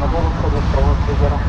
на голову, чтобы проводить лидера.